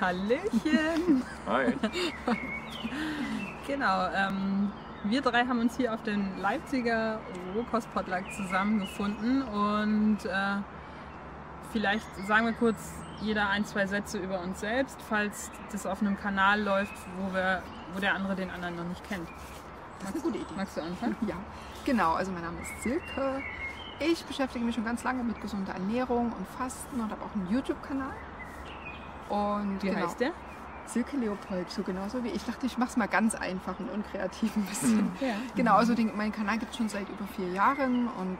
Hallöchen! Hi! Genau, wir drei haben uns hier auf den Leipziger Rohkostpotluck zusammengefunden und vielleicht sagen wir kurz jeder ein, zwei Sätze über uns selbst, falls das auf einem Kanal läuft, wo der andere den anderen noch nicht kennt. Das ist eine gute Idee. Magst du anfangen? Ja, genau. Also mein Name ist Silke. Ich beschäftige mich schon ganz lange mit gesunder Ernährung und Fasten und habe auch einen YouTube-Kanal. Und wie heißt der? Silke Leopold, so genauso wie ich. Dachte, ich mache es mal ganz einfach und unkreativ ein bisschen. Ja. Genau, also meinen Kanal gibt es schon seit über 4 Jahren und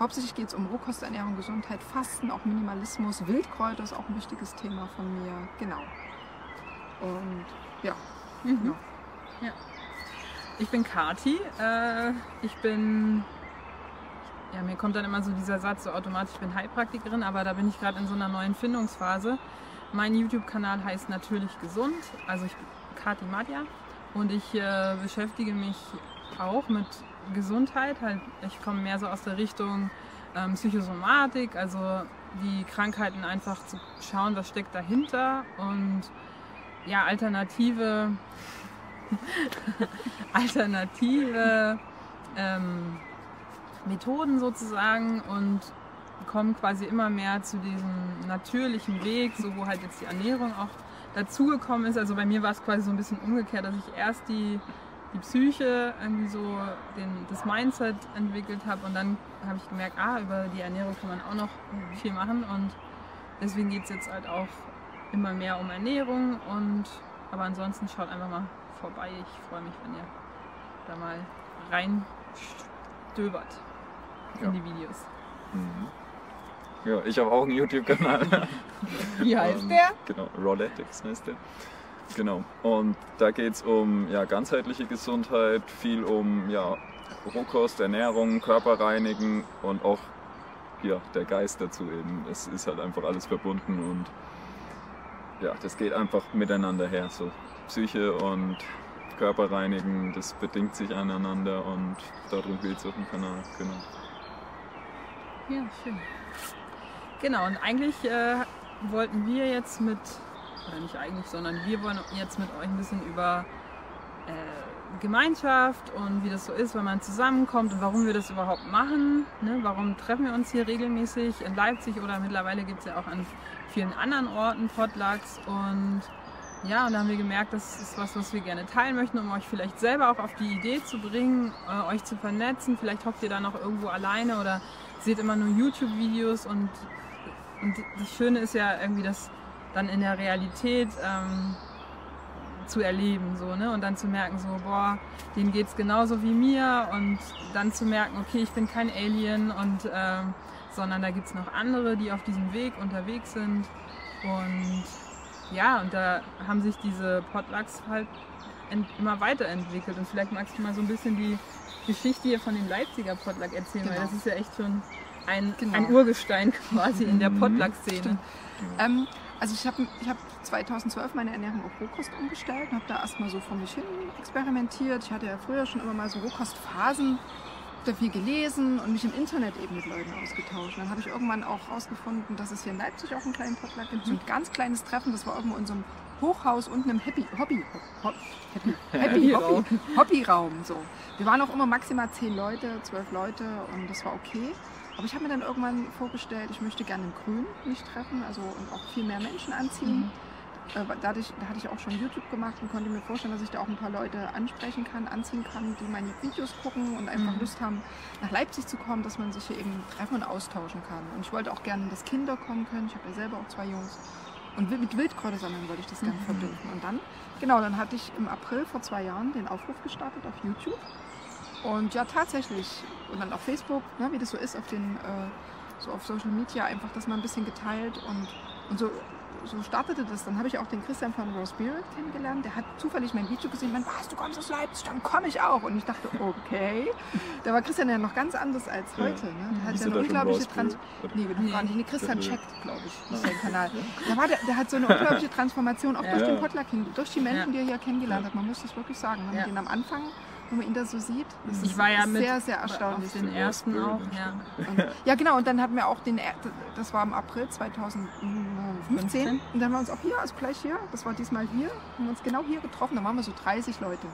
hauptsächlich geht es um Rohkosternährung, Gesundheit, Fasten, auch Minimalismus, Wildkräuter ist auch ein wichtiges Thema von mir. Genau. Und ja. Mhm. Genau. Ja. Ich bin Kathi. Ja, mir kommt dann immer so dieser Satz so automatisch, ich bin Heilpraktikerin, aber da bin ich gerade in so einer neuen Findungsphase. Mein YouTube-Kanal heißt natürlich gesund, also ich bin Kathi Magyar und ich beschäftige mich auch mit Gesundheit. Halt, ich komme mehr so aus der Richtung Psychosomatik, also die Krankheiten einfach zu schauen, was steckt dahinter und ja, alternative Methoden sozusagen und kommen quasi immer mehr zu diesem natürlichen Weg, so wo halt jetzt die Ernährung auch dazugekommen ist. Also bei mir war es quasi so ein bisschen umgekehrt, dass ich erst die Psyche, irgendwie so das Mindset entwickelt habe und dann habe ich gemerkt, über die Ernährung kann man auch noch viel machen und deswegen geht es jetzt halt auch immer mehr um Ernährung aber ansonsten schaut einfach mal vorbei. Ich freue mich, wenn ihr da mal reinstöbert in die Videos. Mhm. Ja, ich habe auch einen YouTube-Kanal. Wie heißt der? Genau, Rolletics heißt der. Genau, und da geht es um ganzheitliche Gesundheit, viel um Rohkost, Ernährung, Körper reinigen und auch der Geist dazu eben. Es ist halt einfach alles verbunden und das geht einfach miteinander her. So Psyche und Körper reinigen, das bedingt sich aneinander und darum geht es auf dem Kanal. Genau. Ja, schön. Genau, und eigentlich wollten wir jetzt wir wollen jetzt mit euch ein bisschen über Gemeinschaft und wie das so ist, wenn man zusammenkommt und warum wir das überhaupt machen. Ne? Warum treffen wir uns hier regelmäßig in Leipzig oder mittlerweile gibt es ja auch an vielen anderen Orten Potlucks und da haben wir gemerkt, das ist was wir gerne teilen möchten, um euch vielleicht selber auch auf die Idee zu bringen, euch zu vernetzen. Vielleicht hockt ihr da noch irgendwo alleine oder seht immer nur YouTube-Videos und das Schöne ist ja irgendwie, das dann in der Realität zu erleben so, ne? Und dann zu merken so, boah, denen geht's genauso wie mir und dann zu merken, okay, ich bin kein Alien sondern da gibt's noch andere, die auf diesem Weg unterwegs sind und da haben sich diese Potlucks halt immer weiterentwickelt und vielleicht magst du mal so ein bisschen die Geschichte hier von dem Leipziger Potluck erzählen, weil das ist ja echt schon ein Urgestein quasi in der Potluck-Szene. Also ich hab 2012 meine Ernährung auf Rohkost umgestellt und habe da erstmal so vor mich hin experimentiert. Ich hatte ja früher schon immer mal so Rohkostphasen, da viel gelesen und mich im Internet eben mit Leuten ausgetauscht. Und dann habe ich irgendwann auch herausgefunden, dass es hier in Leipzig auch einen kleinen Potluck gibt, so ein ganz kleines Treffen, das war irgendwo in so einem Hochhaus unten im Hobbyraum. So. Wir waren auch immer maximal 10 Leute, 12 Leute und das war okay. Aber ich habe mir dann irgendwann vorgestellt, ich möchte gerne im Grün mich treffen und auch viel mehr Menschen anziehen. Mhm. Da hatte ich auch schon YouTube gemacht und konnte mir vorstellen, dass ich da auch ein paar Leute ansprechen kann, anziehen kann, die meine Videos gucken und einfach Lust haben, nach Leipzig zu kommen, dass man sich hier eben treffen und austauschen kann. Und ich wollte auch gerne, dass Kinder kommen können. Ich habe ja selber auch 2 Jungs. Und mit Wildkräuter sammeln wollte ich das gerne verbinden. Und dann hatte ich im April vor 2 Jahren den Aufruf gestartet auf YouTube. Und tatsächlich. Und dann auf Facebook, wie das so ist, so auf Social Media, einfach das mal ein bisschen geteilt. Und so startete das. Dann habe ich auch den Christian von Rose Spirit kennengelernt. Der hat zufällig mein Video gesehen. Man, du kommst aus Leipzig, dann komme ich auch. Und ich dachte, okay. Da war Christian ja noch ganz anders als heute. Ne? Der hat ja eine unglaubliche Christian checkt, glaube ich, nicht seinen Kanal. Der hat so eine unglaubliche Transformation auch durch den Potluck hin, durch die Menschen, die er hier kennengelernt hat. Man muss das wirklich sagen. Wir haben den am Anfang wenn man ihn da so sieht. Das ich war ja sehr, mit sehr, sehr erstaunlich. Auf den ersten auch. Ja. Ja, genau. Und dann hatten wir auch den, das war im April 2015. Und dann waren wir uns auch hier, also gleich hier. Das war diesmal hier. Haben wir uns genau hier getroffen. Da waren wir so 30 Leute.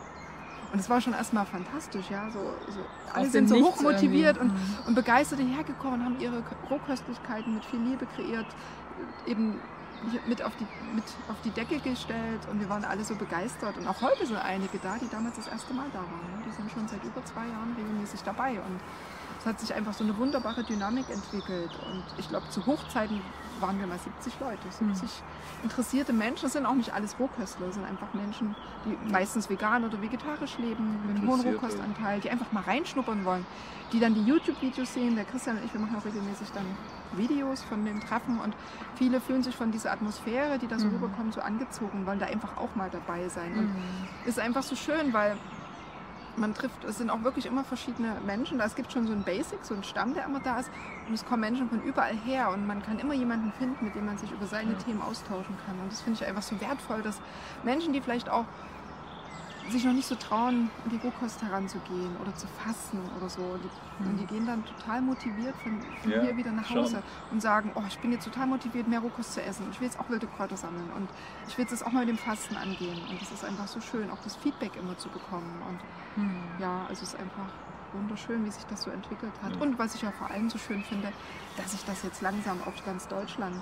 Und es war schon erstmal fantastisch, ja. So, alle sind so hochmotiviert und begeistert hergekommen und haben ihre Rohköstlichkeiten mit viel Liebe kreiert, eben mit auf die Decke gestellt, und wir waren alle so begeistert. Und auch heute sind einige da, die damals das erste Mal da waren. Die sind schon seit über 2 Jahren regelmäßig dabei. Und es hat sich einfach so eine wunderbare Dynamik entwickelt. Und ich glaube, zu Hochzeiten waren wir mal 70 Leute, 70 interessierte Menschen. Das sind auch nicht alles Rohköstler, das sind einfach Menschen, die meistens vegan oder vegetarisch leben, mit einem hohen Rohkostanteil, die einfach mal reinschnuppern wollen, die dann die YouTube-Videos sehen. Der Christian und ich, wir machen auch regelmäßig dann Videos von den Treffen, und viele fühlen sich von dieser Atmosphäre, die da so rüberkommt, so angezogen, wollen da einfach auch mal dabei sein. Und ist einfach so schön, weil man trifft, es sind auch wirklich immer verschiedene Menschen. Es gibt schon so ein Basic, so ein Stamm, der immer da ist. Und es kommen Menschen von überall her, und man kann immer jemanden finden, mit dem man sich über seine Themen austauschen kann. Und das finde ich einfach so wertvoll, dass Menschen, die vielleicht auch sich noch nicht so trauen, an die Rohkost heranzugehen oder zu fasten oder so. Und die gehen dann total motiviert von hier wieder nach Hause und sagen, oh, ich bin jetzt total motiviert, mehr Rohkost zu essen. Ich will jetzt auch wilde Kräuter sammeln, und ich will jetzt das auch mal mit dem Fasten angehen. Und das ist einfach so schön, auch das Feedback immer zu bekommen. Und ja, also es ist einfach wunderschön, wie sich das so entwickelt hat. Und was ich ja vor allem so schön finde, dass sich das jetzt langsam auf ganz Deutschland,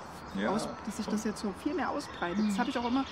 dass sich das jetzt so viel mehr ausbreitet. Das habe ich auch immer,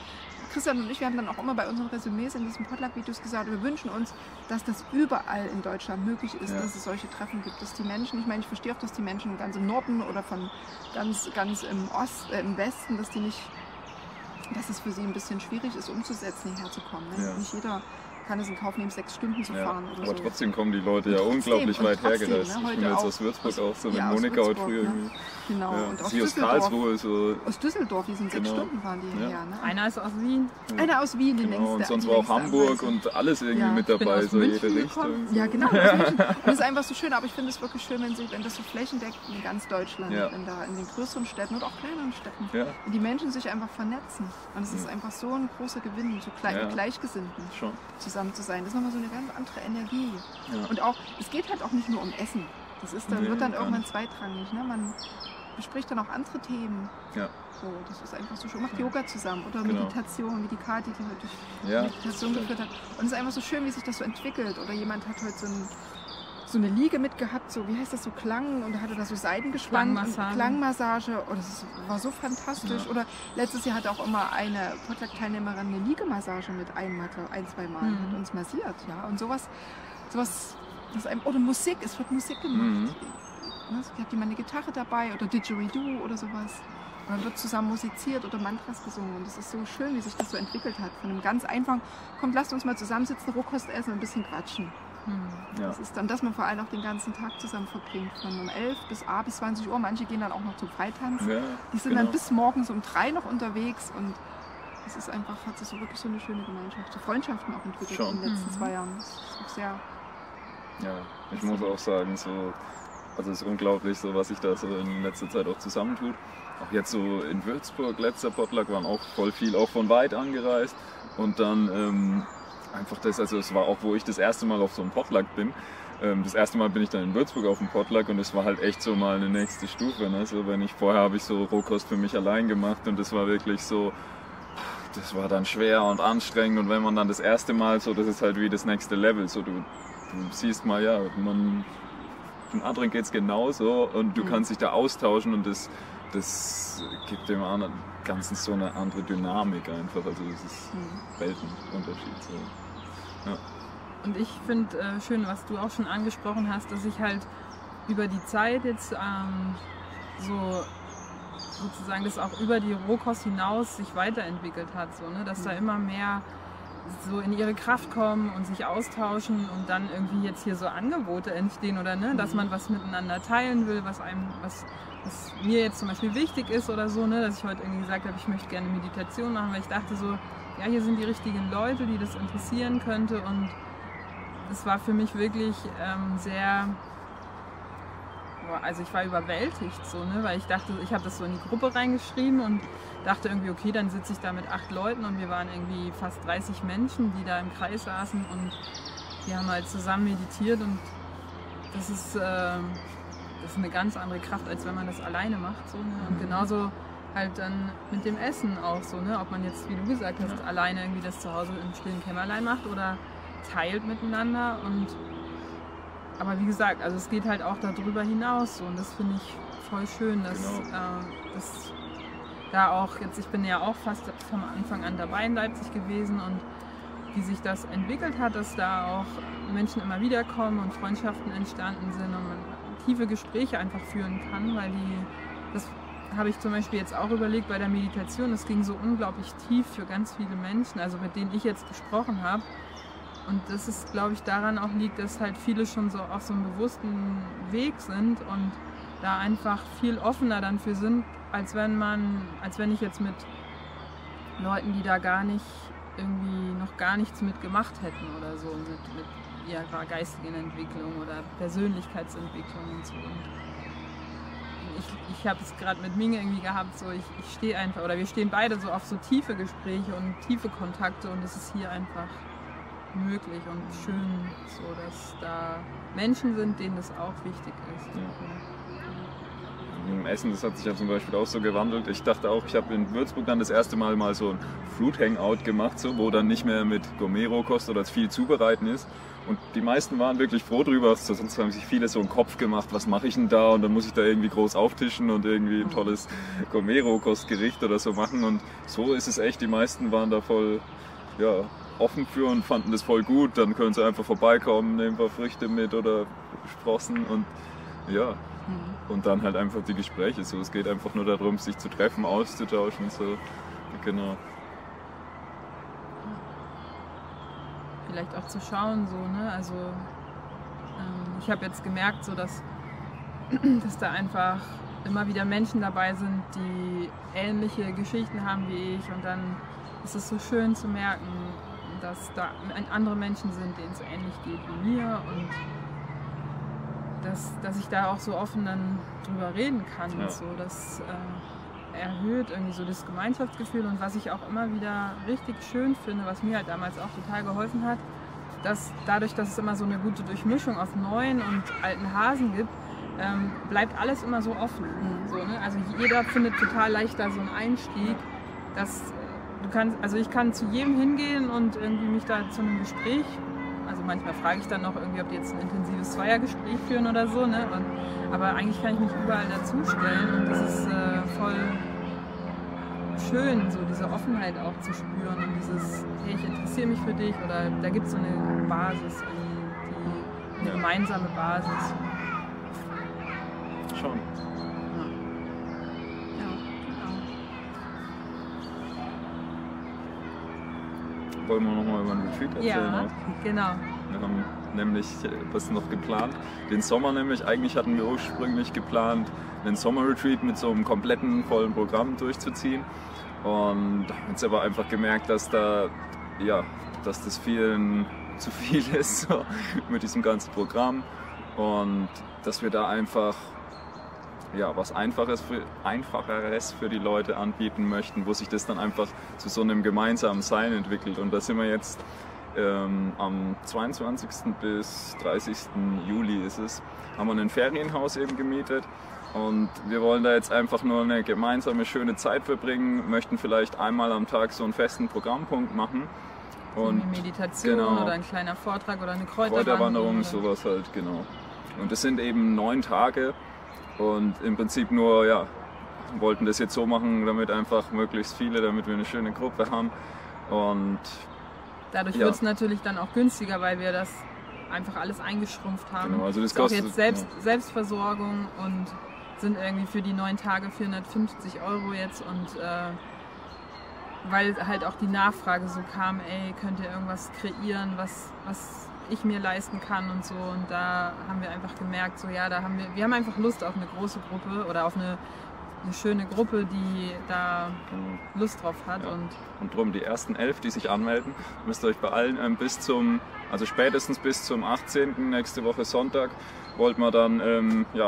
Christian und ich, wir haben dann auch immer bei unseren Resümees in diesen Potluck-Videos gesagt, wir wünschen uns, dass das überall in Deutschland möglich ist, dass es solche Treffen gibt, dass die Menschen, ich meine, ich verstehe auch, dass die Menschen ganz im Norden oder von ganz im Westen, dass es für sie ein bisschen schwierig ist, umzusetzen, hierher zu kommen. Ne? Ja. Nicht jeder kann es in Kauf nehmen, 6 Stunden zu fahren oder so. Aber trotzdem kommen die Leute unglaublich weit hergereist. Ne, ich bin jetzt aus Würzburg auch so, mit Monika heute früher. Ne? Genau, ja. Und aus Karlsruhe. So aus Düsseldorf, die sind 6 Stunden waren die her. Ne? Einer ist aus Wien. Ja. Einer aus Wien, die längste. Und sonst war auch Hamburg und alles irgendwie mit dabei, so jede Richtung. Ja, genau. Und das ist einfach so schön, aber ich finde es wirklich schön, wenn das so flächendeckend in ganz Deutschland, in den größeren Städten und auch kleineren Städten, die Menschen sich einfach vernetzen. Und es ist einfach so ein großer Gewinn, so Gleichgesinnten zusammen zu sein. Das ist nochmal so eine ganz andere Energie. Ja. Und auch, es geht halt auch nicht nur um Essen. Das ist dann, wird dann irgendwann zweitrangig. Ne? Man bespricht dann auch andere Themen. Ja. So, das ist einfach so schön. Macht Yoga zusammen oder Meditation, wie die Kathi, die heute Meditation geführt hat. Und es ist einfach so schön, wie sich das so entwickelt. Oder jemand hat heute so eine Liege mitgehabt, so, wie heißt das, so Klang, und da hatte da so Seiten gespannt, Klangmassage, und das war so fantastisch. Oder letztes Jahr hat auch immer eine Potluck-Teilnehmerin eine Liegemassage mit ein-, zweimal mit uns massiert, ja, und sowas, das einem, oder Musik, es wird Musik gemacht, ich hatte mal eine Gitarre dabei oder Didgeridoo oder sowas, und dann wird zusammen musiziert oder Mantras gesungen, und das ist so schön, wie sich das so entwickelt hat, von einem ganz einfachen, kommt, lasst uns mal zusammensitzen, Rohkost essen und ein bisschen quatschen. Das ist dann, dass man vor allem auch den ganzen Tag zusammen verbringt, von um 11 bis abends 20 Uhr. Manche gehen dann auch noch zum Freitanz. Ja, die sind dann bis morgens um 3 noch unterwegs, und es ist einfach, hat sich so wirklich so eine schöne Gemeinschaft, so Freundschaften auch entwickelt in den letzten 2 Jahren. Das ist auch sehr. Ja, ich muss auch sagen, so, also es ist unglaublich, so was sich da so in letzter Zeit auch zusammentut. Auch jetzt so in Würzburg, letzter Potluck, waren auch voll viel, auch von weit angereist, und dann. Einfach das, also es war auch, wo ich das erste Mal auf so einem Potluck bin. Das erste Mal bin ich dann in Würzburg auf dem Potluck, und es war halt echt so mal eine nächste Stufe. Ne? So, vorher habe ich so Rohkost für mich allein gemacht, und das war wirklich so, das war dann schwer und anstrengend, und wenn man dann das erste Mal so, das ist halt wie das nächste Level. So, du siehst mal, ja, den anderen geht es genauso, und du kannst dich da austauschen, und das gibt dem anderen Ganzen so eine andere Dynamik einfach, also das ist ein Weltenunterschied. So. Ja. Und ich finde schön, was du auch schon angesprochen hast, dass ich halt über die Zeit jetzt so sozusagen das auch über die Rohkost hinaus sich weiterentwickelt hat, so, ne? Dass da immer mehr so in ihre Kraft kommen und sich austauschen, und dann irgendwie jetzt hier so Angebote entstehen, oder ne, dass man was miteinander teilen will, was mir jetzt zum Beispiel wichtig ist oder so, ne, dass ich heute irgendwie gesagt habe, ich möchte gerne Meditation machen, weil ich dachte so, ja, hier sind die richtigen Leute, die das interessieren könnte, und es war für mich wirklich sehr, also ich war überwältigt, so, ne, weil ich dachte, ich habe das so in die Gruppe reingeschrieben und dachte irgendwie, okay, dann sitze ich da mit 8 Leuten, und wir waren irgendwie fast 30 Menschen, die da im Kreis saßen, und Wir haben halt zusammen meditiert und das ist eine ganz andere Kraft, als wenn man das alleine macht. So, ne? Und genauso halt dann mit dem Essen auch so, ne? Ob man jetzt, wie du gesagt hast, alleine irgendwie das zu Hause im stillen Kämmerlein macht oder teilt miteinander. Und aber wie gesagt, also es geht halt auch darüber hinaus so, und das finde ich voll schön, dass das da auch jetzt, ich bin ja auch fast vom Anfang an dabei in Leipzig gewesen und wie sich das entwickelt hat, dass da auch Menschen immer wieder kommen und Freundschaften entstanden sind und man tiefe Gespräche einfach führen kann, weil das habe ich zum Beispiel jetzt auch überlegt bei der Meditation, das ging so unglaublich tief für ganz viele Menschen, also mit denen ich jetzt gesprochen habe. Und das ist, glaube ich, daran auch liegt, dass halt viele schon so auf so einem bewussten Weg sind und da einfach viel offener dann für sind, als wenn ich jetzt mit Leuten, die da gar nicht irgendwie noch gar nichts mitgemacht hätten oder so, mit ihrer geistigen Entwicklung oder Persönlichkeitsentwicklung und so. Und ich habe es gerade mit Minge irgendwie gehabt, so ich stehe einfach, oder wir stehen beide so auf so tiefe Gespräche und tiefe Kontakte, und es ist hier einfach möglich und schön, so dass da Menschen sind, denen das auch wichtig ist. Im Essen, das hat sich ja zum Beispiel auch so gewandelt. Ich dachte auch, ich habe in Würzburg dann das erste Mal so ein Fruit Hangout gemacht, so, wo dann nicht mehr mit Gourmet-Rohkost oder viel zubereiten ist. Und die meisten waren wirklich froh drüber, sonst haben sich viele so einen Kopf gemacht, was mache ich denn da, und dann muss ich da irgendwie groß auftischen und irgendwie ein tolles Gourmet-Rohkostgericht oder so machen. Und so ist es echt, die meisten waren da voll, ja, offen für und fanden das voll gut. Dann können sie einfach vorbeikommen, nehmen ein paar Früchte mit oder Sprossen und ja. Und dann halt einfach die Gespräche. So, es geht einfach nur darum, sich zu treffen, auszutauschen. So. Genau. Vielleicht auch zu schauen, so, ne? Also ich habe jetzt gemerkt, so, dass da einfach immer wieder Menschen dabei sind, die ähnliche Geschichten haben wie ich. Und dann ist es so schön zu merken, dass da andere Menschen sind, denen es ähnlich geht wie mir, und dass ich da auch so offen dann drüber reden kann. Ja. So, das erhöht irgendwie so das Gemeinschaftsgefühl, und was ich auch immer wieder richtig schön finde, was mir halt damals auch total geholfen hat, dass dadurch, dass es immer so eine gute Durchmischung aus neuen und alten Hasen gibt, bleibt alles immer so offen. So, ne? Also jeder findet total leicht da so einen Einstieg, dass ich kann zu jedem hingehen und irgendwie mich da zu einem Gespräch, also manchmal frage ich dann noch irgendwie, ob die jetzt ein intensives Zweiergespräch führen oder so, ne? Aber eigentlich kann ich mich überall dazustellen, und das ist voll schön, so diese Offenheit auch zu spüren und dieses, hey, ich interessiere mich für dich, oder da gibt es so eine Basis, eine gemeinsame Basis. Schon. Wollen wir nochmal über den Retreat erzählen? Ja, genau. Wir haben nämlich was noch geplant. Den Sommer nämlich, eigentlich hatten wir ursprünglich geplant, einen Sommerretreat mit so einem kompletten, vollen Programm durchzuziehen. Und haben jetzt aber einfach gemerkt, dass das vielen zu viel ist, so, mit diesem ganzen Programm. Und dass wir da einfach was Einfacheres für die Leute anbieten möchten, wo sich das dann einfach zu so einem gemeinsamen Sein entwickelt. Und da sind wir jetzt am 22. bis 30. Juli haben wir ein Ferienhaus eben gemietet, und wir wollen da jetzt einfach nur eine gemeinsame schöne Zeit verbringen, möchten vielleicht einmal am Tag so einen festen Programmpunkt machen. Und eine Meditation, genau, oder ein kleiner Vortrag oder eine Kräuterwanderung oder sowas halt, genau. Und das sind eben 9 Tage. Und im Prinzip nur, wollten das jetzt so machen, damit einfach möglichst viele, damit wir eine schöne Gruppe haben. Und dadurch wird es natürlich dann auch günstiger, weil wir das einfach alles eingeschrumpft haben. Genau, also das kostet auch jetzt Selbstversorgung, und sind irgendwie für die 9 Tage 450 € jetzt. Und weil halt auch die Nachfrage so kam, ey, könnt ihr irgendwas kreieren, was ich mir leisten kann und so. Und da haben wir einfach gemerkt, so wir haben einfach Lust auf eine große Gruppe oder auf eine schöne Gruppe, die da Lust drauf hat. Ja. Und drum, die ersten 11, die sich anmelden, müsst ihr euch beeilen. Spätestens bis zum 18. nächste Woche Sonntag wollten wir dann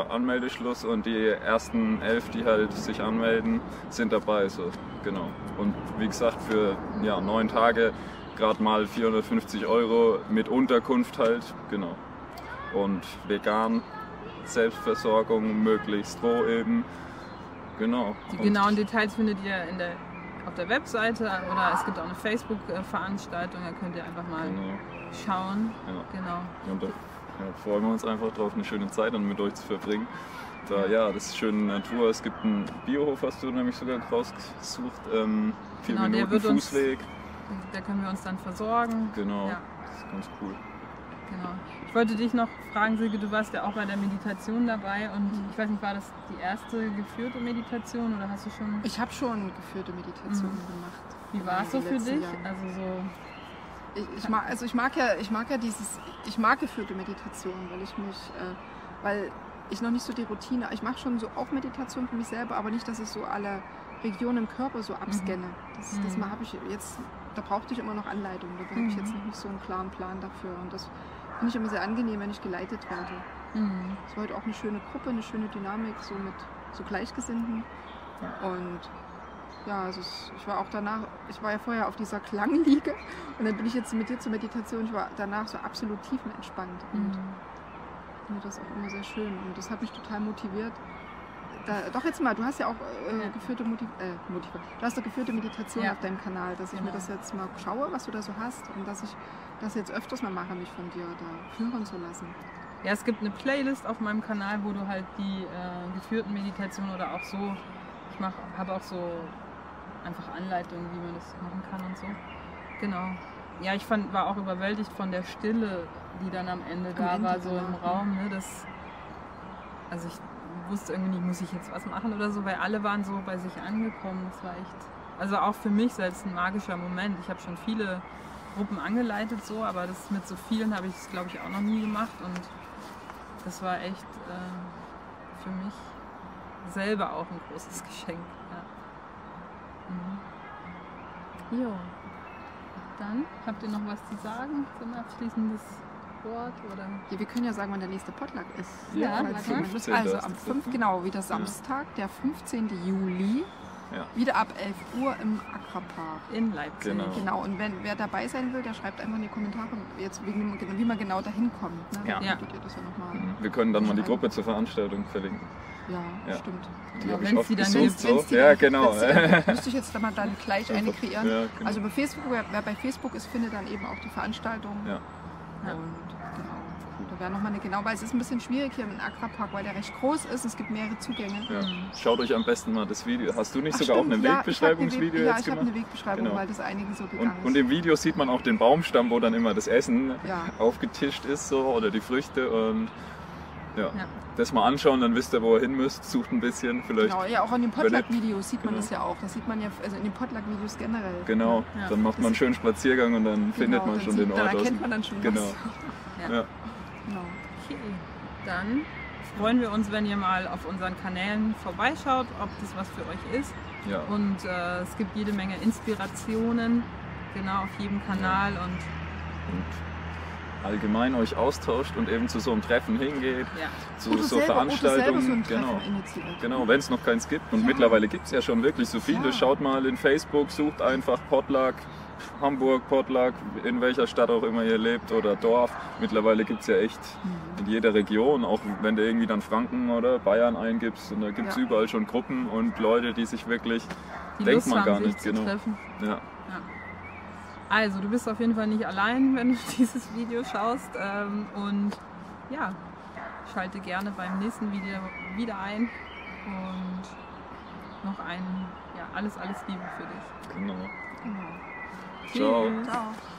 Anmeldeschluss, und die ersten 11, die halt sich anmelden, sind dabei. So, genau. Und wie gesagt, für 9 Tage gerade mal 450 € mit Unterkunft halt, genau. Und vegan, Selbstversorgung, möglichst roh eben, genau. Die genauen Details findet ihr in der, auf der Webseite, oder es gibt auch eine Facebook-Veranstaltung, da könnt ihr einfach mal schauen. Ja. Genau. Und da freuen wir uns einfach drauf, eine schöne Zeit dann mit euch zu verbringen. Da, ja, das ist schöne Natur. Es gibt einen Biohof, hast du nämlich sogar rausgesucht. 4 Minuten Fußweg. Da können wir uns dann versorgen. Genau, ja. Das ist ganz cool. Genau. Ich wollte dich noch fragen, Silke, du warst ja auch bei der Meditation dabei und ich weiß nicht, war das die erste geführte Meditation oder hast du schon... Ich habe schon geführte Meditationen gemacht. Wie war es so für dich? Also so ich mag geführte Meditationen, weil ich mich, weil ich noch nicht so die Routine, ich mache schon so auch Meditation für mich selber, aber nicht, dass ich so alle Regionen im Körper so abscanne. Das mal habe ich jetzt, da brauchte ich immer noch Anleitung, da habe ich jetzt noch nicht so einen klaren Plan dafür und das finde ich immer sehr angenehm, wenn ich geleitet werde. Es war heute auch eine schöne Gruppe, eine schöne Dynamik, so mit so Gleichgesinnten und ja, also ich war auch danach, ich war ja vorher auf dieser Klangliege und dann bin ich jetzt mit dir zur Meditation, ich war danach so absolut tiefenentspannt und finde das auch immer sehr schön und das hat mich total motiviert. Du hast ja auch geführte Meditation auf deinem Kanal, dass ich mir das jetzt mal schaue, was du da so hast und dass ich das jetzt öfters mal mache, mich von dir da führen zu lassen. Ja, es gibt eine Playlist auf meinem Kanal, wo du halt die geführten Meditationen oder auch so, ich habe auch so einfach Anleitungen, wie man das machen kann und so. Genau. Ja, ich war auch überwältigt von der Stille, die dann am Ende war, so im Raum. Ne? Also ich wusste irgendwie nicht, muss ich jetzt was machen oder so, weil alle waren so bei sich angekommen. Das war echt, also auch für mich selbst ein magischer Moment. Ich habe schon viele Gruppen angeleitet, so, aber das mit so vielen habe ich es, glaube ich, auch noch nie gemacht. Und das war echt für mich selber auch ein großes Geschenk. Ja. Jo. Dann, habt ihr noch was zu sagen? So ein abschließendes Wort? Oder? Ja, wir können ja sagen, wann der nächste Potluck ist. Ja, also am 5. Genau, wieder Samstag, der 15. Juli. Ja. Wieder ab 11 Uhr im Ackerpark. In Leipzig. Genau. Und wer dabei sein will, der schreibt einfach in die Kommentare, wie man genau dahin kommt. Ne? Ja. Ihr das ja noch mal wir können dann mal die Gruppe zur Veranstaltung verlinken. Ja, stimmt. Ja, wenn es die dann gibt. Ja, genau. Müsste ich jetzt dann gleich eine kreieren. Ja, genau. Also bei Facebook, wer bei Facebook ist, findet dann eben auch die Veranstaltung. Ja. Und da wäre nochmal eine weil es ist ein bisschen schwierig hier im Ackerpark, weil der recht groß ist, es gibt mehrere Zugänge. Ja. Schaut euch am besten mal das Video. Hast du nicht sogar auch ein Wegbeschreibungsvideo jetzt gemacht? Ja, ich habe eine Wegbeschreibung, weil das einigen so gegangen ist. Und im Video sieht man auch den Baumstamm, wo dann immer das Essen aufgetischt ist oder die Früchte und das mal anschauen, dann wisst ihr, wo ihr hin müsst, sucht ein bisschen vielleicht. Genau, ja, auch in den Potluck-Videos sieht man das ja auch. Das sieht man ja, also in den Potluck-Videos generell. Genau, dann macht man einen schönen Spaziergang und dann findet man schon den Ort. Da erkennt man dann schon was. Genau. Okay, dann freuen wir uns, wenn ihr mal auf unseren Kanälen vorbeischaut, ob das was für euch ist. Ja. Und es gibt jede Menge Inspirationen, genau, auf jedem Kanal und allgemein euch austauscht und eben zu so einem Treffen hingeht, zu so Veranstaltungen. Genau, wenn es noch keins gibt. Und mittlerweile gibt es ja schon wirklich so viele. Schaut mal in Facebook, sucht einfach Potluck, Hamburg Potluck, in welcher Stadt auch immer ihr lebt oder Dorf. Mittlerweile gibt es ja echt in jeder Region, auch wenn du irgendwie dann Franken oder Bayern eingibst. Und da gibt es überall schon Gruppen und Leute, die sich wirklich, denkt man gar nicht, treffen. Ja. Also, du bist auf jeden Fall nicht allein, wenn du dieses Video schaust und ja, schalte gerne beim nächsten Video wieder ein und noch alles Liebe für dich. Genau. Ciao. Ciao.